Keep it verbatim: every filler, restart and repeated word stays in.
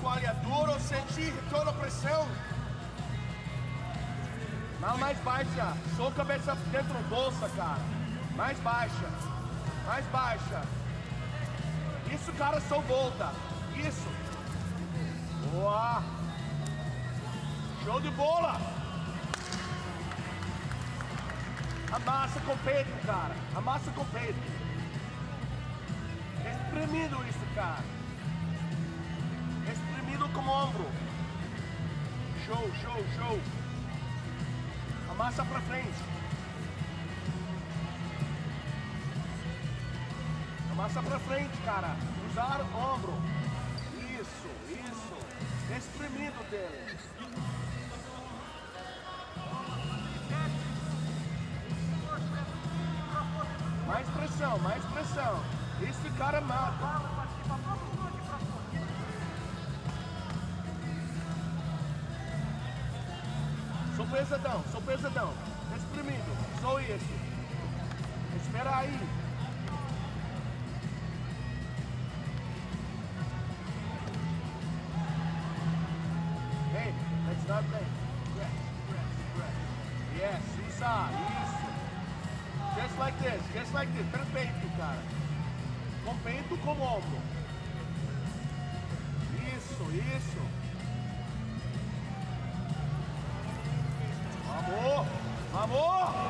toalha dura ou sentir toda a pressão. Não, mais baixa. Só cabeça dentro da bolsa, cara. Mais baixa. Mais baixa. Isso, cara, só volta. Isso. Boa. Show de bola. Amassa com o peito, cara. Amassa com o peito. Espremido isso, cara. Espremido com o ombro. Show, show, show. Amassa pra frente. Amassa pra frente, cara. Usar o ombro. Isso, isso. Espremido dele. Mais pressão, mais pressão. Esse cara mata. Sou pesadão, sou pesadão. Exprimido, só isso. Espera aí. Hey, that's not bad. Press, press, press. Yes, isso. Just like this, just like this, perfeito, cara. Com peito, com ombro. Isso, isso. Vamos, vamos.